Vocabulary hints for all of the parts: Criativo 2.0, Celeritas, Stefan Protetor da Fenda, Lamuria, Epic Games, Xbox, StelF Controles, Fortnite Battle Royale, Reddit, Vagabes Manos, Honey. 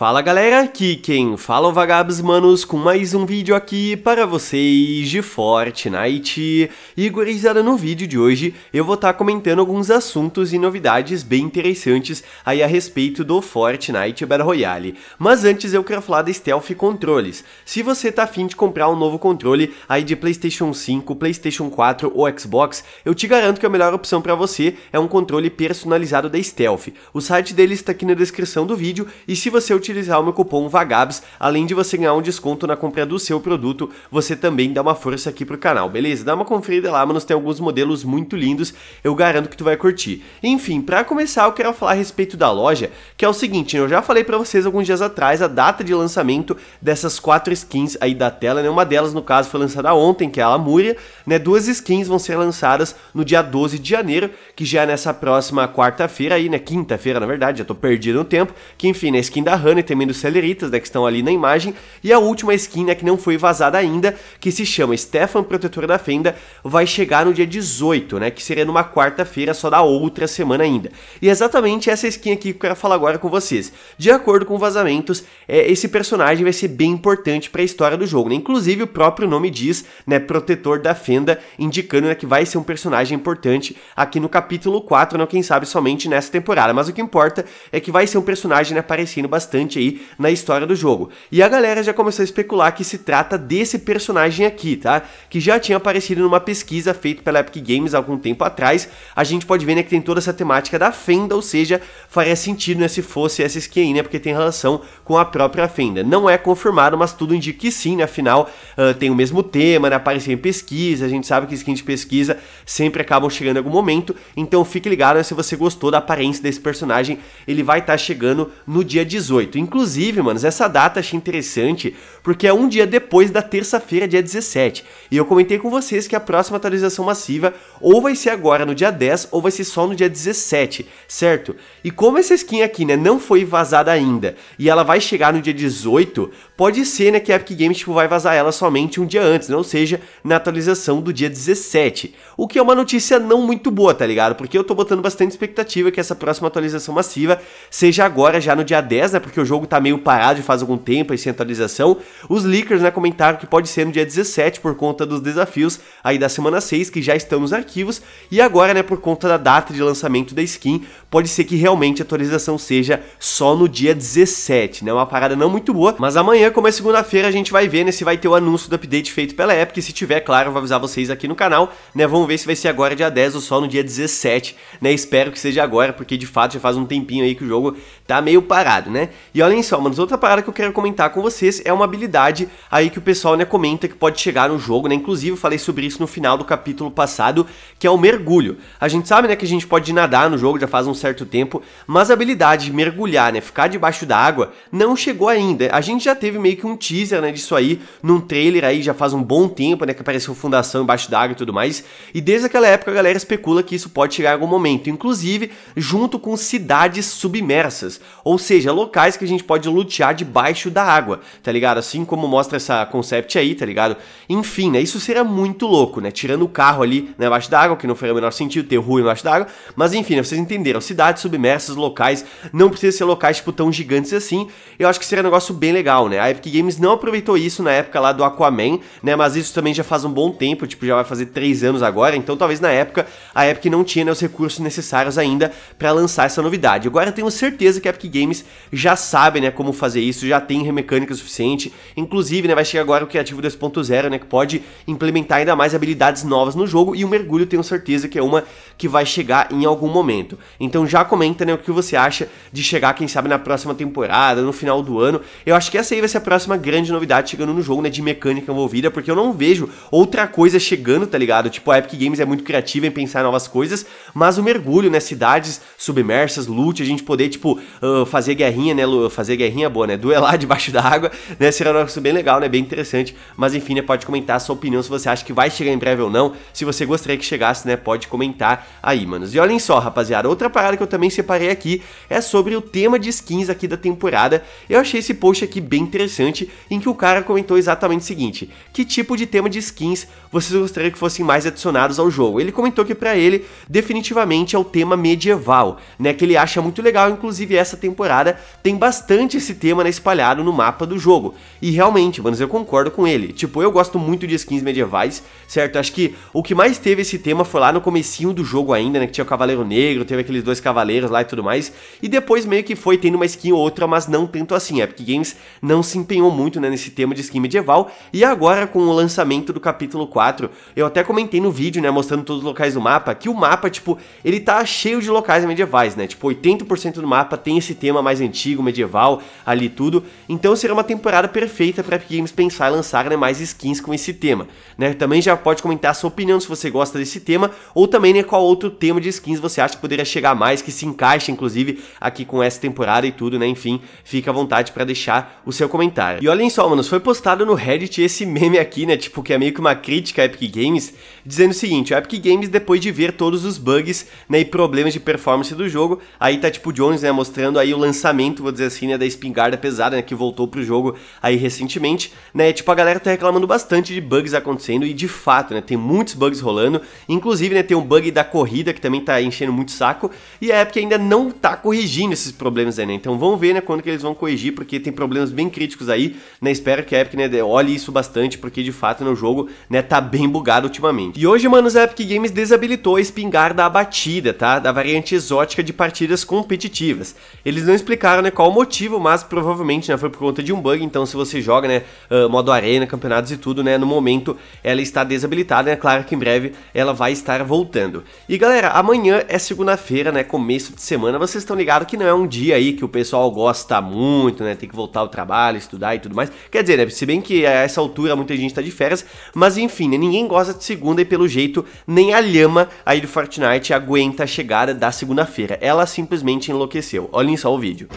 Fala galera, aqui quem fala é o Vagabes Manos com mais um vídeo aqui para vocês de Fortnite. E gurizada, no vídeo de hoje eu vou estar comentando alguns assuntos e novidades bem interessantes aí a respeito do Fortnite Battle Royale. Mas antes eu quero falar da StelF Controles. Se você tá afim de comprar um novo controle aí de Playstation 5, Playstation 4 ou Xbox, eu te garanto que a melhor opção para você é um controle personalizado da StelF. O site deles está aqui na descrição do vídeo e se você utilizar o meu cupom Vagabes, além de você ganhar um desconto na compra do seu produto, você também dá uma força aqui pro canal, beleza? Dá uma conferida lá, mano, tem alguns modelos muito lindos, eu garanto que tu vai curtir. Enfim, pra começar eu quero falar a respeito da loja, que é o seguinte, eu já falei pra vocês alguns dias atrás a data de lançamento dessas 4 skins aí da tela, né? Uma delas, no caso, foi lançada ontem, que é a Lamuria, né? 2 skins vão ser lançadas no dia 12 de janeiro, que já é nessa próxima quarta-feira aí, né? Quinta-feira, na verdade, já tô perdido no tempo, que enfim, né? A skin da Honey, também dos Celeritas, né, que estão ali na imagem, e a última skin, né, que não foi vazada ainda, que se chama Stefan Protetor da Fenda, vai chegar no dia 18, né, que seria numa quarta-feira só da outra semana ainda. E é exatamente essa skin aqui que eu quero falar agora com vocês. De acordo com vazamentos, esse personagem vai ser bem importante para a história do jogo, né? Inclusive o próprio nome diz, né, Protetor da Fenda, indicando, né, que vai ser um personagem importante aqui no capítulo 4, né, quem sabe somente nessa temporada, mas o que importa é que vai ser um personagem, né, aparecendo bastante aí na história do jogo. E a galera já começou a especular que se trata desse personagem aqui, tá? Que já tinha aparecido numa pesquisa feita pela Epic Games algum tempo atrás. A gente pode ver, né, que tem toda essa temática da Fenda, ou seja, faria sentido, né, se fosse essa skin aí, né, porque tem relação com a própria Fenda. Não é confirmado, mas tudo indica que sim, né, afinal tem o mesmo tema, né, aparecer em pesquisa, a gente sabe que skins de pesquisa sempre acabam chegando em algum momento, então fique ligado, né, se você gostou da aparência desse personagem, ele vai estar chegando no dia 18, Inclusive, manos, essa data achei interessante porque é um dia depois da terça-feira, dia 17. E eu comentei com vocês que a próxima atualização massiva ou vai ser agora no dia 10 ou vai ser só no dia 17, certo? E como essa skin aqui, né, não foi vazada ainda e ela vai chegar no dia 18, pode ser, né, que a Epic Games, tipo, vai vazar ela somente um dia antes, né? Ou seja, na atualização do dia 17. O que é uma notícia não muito boa, tá ligado? Porque eu tô botando bastante expectativa que essa próxima atualização massiva seja agora, já no dia 10, né? Porque o jogo tá meio parado faz algum tempo aí sem atualização. Os leakers, né, comentaram que pode ser no dia 17 por conta dos desafios aí da semana 6 que já estão nos arquivos, e agora, né, por conta da data de lançamento da skin, pode ser que realmente a atualização seja só no dia 17, né, uma parada não muito boa, mas amanhã, como é segunda-feira, a gente vai ver, né, se vai ter o anúncio do update feito pela Epic. Se tiver, claro, eu vou avisar vocês aqui no canal, né, vamos ver se vai ser agora dia 10 ou só no dia 17, né, espero que seja agora, porque de fato já faz um tempinho aí que o jogo tá meio parado, né. E olhem só, mano, outra parada que eu quero comentar com vocês é uma habilidade aí que o pessoal, né, comenta que pode chegar no jogo, né, inclusive eu falei sobre isso no final do capítulo passado, que é o mergulho. A gente sabe, né, que a gente pode nadar no jogo já faz um certo tempo, mas a habilidade de mergulhar, né, ficar debaixo da água, não chegou ainda. A gente já teve meio que um teaser, né, disso aí, num trailer aí já faz um bom tempo, né, que apareceu fundação embaixo da água e tudo mais, e desde aquela época a galera especula que isso pode chegar em algum momento, inclusive junto com cidades submersas, ou seja, locais que a gente pode lutear debaixo da água, tá ligado? Assim como mostra essa concept aí, tá ligado? Enfim, né, isso seria muito louco, né? Tirando o carro ali, né, embaixo da água, que não faria o menor sentido ter rua embaixo da água, mas enfim, né, vocês entenderam, cidades submersas, locais, não precisa ser locais, tipo, tão gigantes assim, eu acho que seria um negócio bem legal, né? A Epic Games não aproveitou isso na época lá do Aquaman, né, mas isso também já faz um bom tempo, tipo, já vai fazer 3 anos agora, então talvez na época a Epic não tinha, né, os recursos necessários ainda pra lançar essa novidade. Agora eu tenho certeza que a Epic Games já sabe, né, como fazer isso, já tem mecânica suficiente, inclusive, né, vai chegar agora o Criativo 2.0, né, que pode implementar ainda mais habilidades novas no jogo, e o mergulho tenho certeza que é uma que vai chegar em algum momento. Então já comenta, né, o que você acha de chegar, quem sabe, na próxima temporada, no final do ano. Eu acho que essa aí vai ser a próxima grande novidade chegando no jogo, né, de mecânica envolvida, porque eu não vejo outra coisa chegando, tá ligado? Tipo, a Epic Games é muito criativa em pensar em novas coisas, mas o mergulho, né, cidades submersas, loot, a gente poder, tipo, fazer guerrinha, né, fazer guerrinha boa, né, duelar debaixo da água, né, será um negócio bem legal, né, bem interessante, mas enfim, né, pode comentar a sua opinião, se você acha que vai chegar em breve ou não, se você gostaria que chegasse, né, pode comentar aí, manos. E olhem só, rapaziada, outra parada que eu também separei aqui é sobre o tema de skins aqui da temporada. Eu achei esse post aqui bem interessante, em que o cara comentou exatamente o seguinte: que tipo de tema de skins vocês gostariam que fossem mais adicionados ao jogo? Ele comentou que pra ele, definitivamente, é o tema medieval, né, que ele acha muito legal, inclusive essa temporada tem bastante esse tema, né, espalhado no mapa do jogo. E realmente, manos, eu concordo com ele. Tipo, eu gosto muito de skins medievais, certo? Acho que o que mais teve esse tema foi lá no comecinho do jogo ainda, né, que tinha o Cavaleiro Negro, teve aqueles dois cavaleiros lá e tudo mais. E depois meio que foi tendo uma skin ou outra, mas não tanto assim. A Epic Games não se empenhou muito, né, nesse tema de skin medieval. E agora, com o lançamento do capítulo 4, eu até comentei no vídeo, né, mostrando todos os locais do mapa, que o mapa, tipo, ele tá cheio de locais medievais, né? Tipo, 80% do mapa tem esse tema mais antigo, medieval, ali tudo. Então será uma temporada perfeita pra Epic Games pensar e lançar, né, mais skins com esse tema, né? Também já pode comentar a sua opinião se você gosta desse tema, ou também, né, qual outro tema de skins você acha que poderia chegar mais, que se encaixa, inclusive, aqui com essa temporada e tudo, né? Enfim, fica à vontade pra deixar o seu comentário. E olhem só, manos, foi postado no Reddit esse meme aqui, né? Tipo, que é meio que uma crítica à Epic Games, dizendo o seguinte: a Epic Games, depois de ver todos os bugs, né, e problemas de performance do jogo, aí tá tipo o Jones, né, mostrando aí o lançamento, vou dizer assim, né, da espingarda pesada, né, que voltou pro jogo aí recentemente, né, tipo, a galera tá reclamando bastante de bugs acontecendo, e de fato, né, tem muitos bugs rolando, inclusive, né, tem um bug da corrida que também tá enchendo muito saco, e a Epic ainda não tá corrigindo esses problemas aí, né, então vamos ver, né, quando que eles vão corrigir, porque tem problemas bem críticos aí, né, espero que a Epic, né, olhe isso bastante, porque de fato, né, o jogo, né, tá bem bugado ultimamente. E hoje, manos, a Epic Games desabilitou a espingarda abatida, tá, da variante exótica de partidas competitivas. Eles não explicaram, né, qual o motivo, mas provavelmente, né, foi por conta de um bug. Então se você joga, né, modo arena, campeonatos e tudo, né, no momento ela está desabilitada, né, claro que em breve ela vai estar voltando. E galera, amanhã é segunda-feira, né, começo de semana, vocês estão ligados que não é um dia aí que o pessoal gosta muito, né, tem que voltar ao trabalho, estudar e tudo mais, quer dizer, né, se bem que a essa altura muita gente tá de férias, mas enfim, né, ninguém gosta de segunda e pelo jeito nem a lhama aí do Fortnite aguenta a chegada da segunda-feira, ela simplesmente enlouqueceu. Olhem só o vídeo.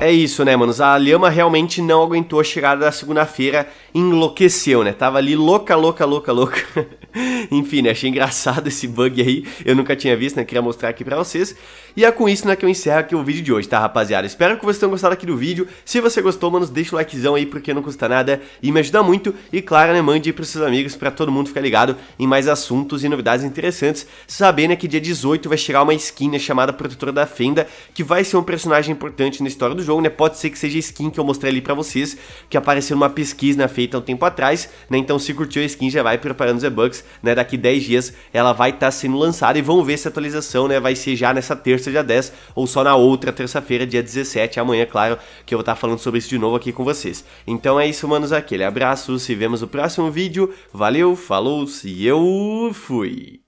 É isso, né, manos, a lhama realmente não aguentou a chegada da segunda-feira, enlouqueceu, né, tava ali louca, louca, louca, louca. Enfim, né, achei engraçado esse bug aí, eu nunca tinha visto, né, queria mostrar aqui pra vocês. E é com isso, né, que eu encerro aqui o vídeo de hoje, tá, rapaziada? Espero que vocês tenham gostado aqui do vídeo. Se você gostou, manos, deixa o likezão aí, porque não custa nada e me ajuda muito. E claro, né, mande aí pros seus amigos, pra todo mundo ficar ligado em mais assuntos e novidades interessantes, sabendo, né, que dia 18 vai chegar uma skin, né, chamada Protetor da Fenda, que vai ser um personagem importante na história do jogo, né, pode ser que seja a skin que eu mostrei ali pra vocês, que apareceu numa pesquisa, né, feita um tempo atrás, né, então se curtiu a skin, já vai preparando os e-bucks, né, daqui 10 dias ela vai estar sendo lançada e vamos ver se a atualização, né, vai ser já nessa terça, dia 10, ou só na outra terça-feira, dia 17, amanhã, claro, que eu vou estar falando sobre isso de novo aqui com vocês. Então é isso, manos, aquele abraço, se vemos no próximo vídeo, valeu, falou, se eu fui!